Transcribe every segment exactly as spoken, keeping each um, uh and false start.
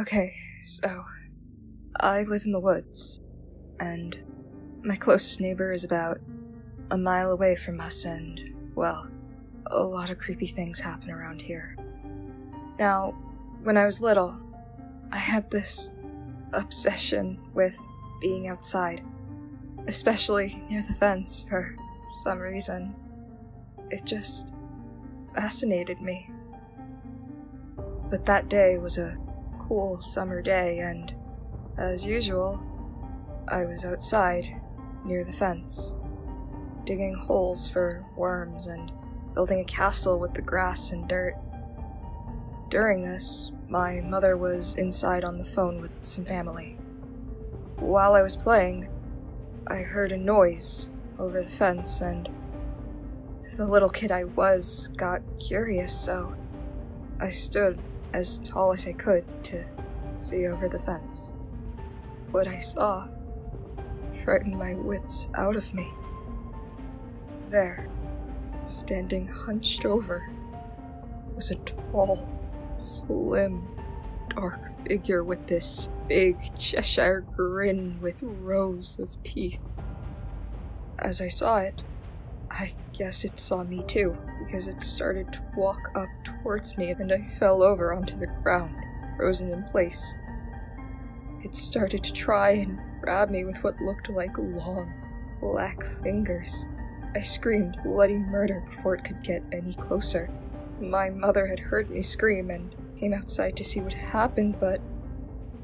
Okay, so I live in the woods, and my closest neighbor is about a mile away from us, and, well, a lot of creepy things happen around here. Now, when I was little, I had this obsession with being outside, especially near the fence for some reason. It just fascinated me. But that day was a cool summer day, and as usual, I was outside near the fence, digging holes for worms and building a castle with the grass and dirt. During this, my mother was inside on the phone with some family. While I was playing, I heard a noise over the fence, and the little kid I was got curious, so I stood as tall as I could to see over the fence. What I saw frightened my wits out of me. There, standing hunched over, was a tall, slim, dark figure with this big Cheshire grin with rows of teeth. As I saw it, I guess it saw me too, because it started to walk up towards me and I fell over onto the ground, frozen in place. It started to try and grab me with what looked like long, black fingers. I screamed bloody murder before it could get any closer. My mother had heard me scream and came outside to see what happened, but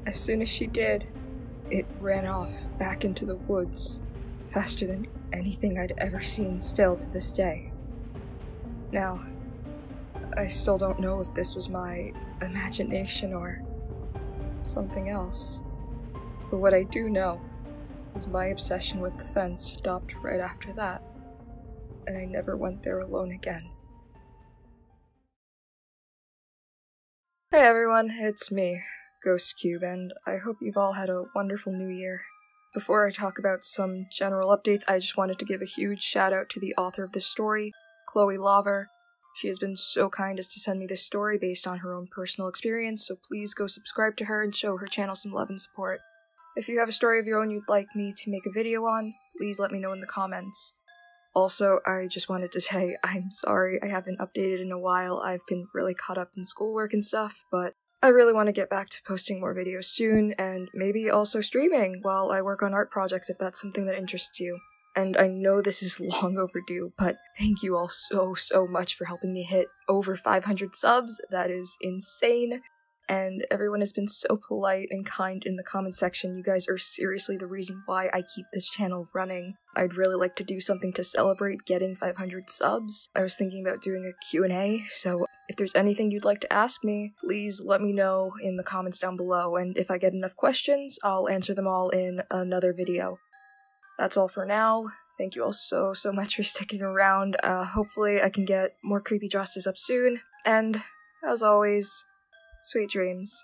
as soon as she did, it ran off back into the woods, faster than anything I'd ever seen still to this day. Now, I still don't know if this was my imagination or something else, but what I do know is my obsession with the fence stopped right after that, and I never went there alone again. Hey everyone, it's me, Ghost Cube, and I hope you've all had a wonderful new year. Before I talk about some general updates, I just wanted to give a huge shout out to the author of this story, Chloe Lauver. She has been so kind as to send me this story based on her own personal experience, so please go subscribe to her and show her channel some love and support. If you have a story of your own you'd like me to make a video on, please let me know in the comments. Also, I just wanted to say I'm sorry I haven't updated in a while. I've been really caught up in schoolwork and stuff, but I really want to get back to posting more videos soon, and maybe also streaming while I work on art projects if that's something that interests you. And I know this is long overdue, but thank you all so, so much for helping me hit over five hundred subs. That is insane. And everyone has been so polite and kind in the comment section. You guys are seriously the reason why I keep this channel running. I'd really like to do something to celebrate getting five hundred subs. I was thinking about doing a Q and A, so if there's anything you'd like to ask me, please let me know in the comments down below, and if I get enough questions, I'll answer them all in another video. That's all for now. Thank you all so, so much for sticking around. Uh, hopefully I can get more creepy drawsters up soon, and as always, sweet dreams.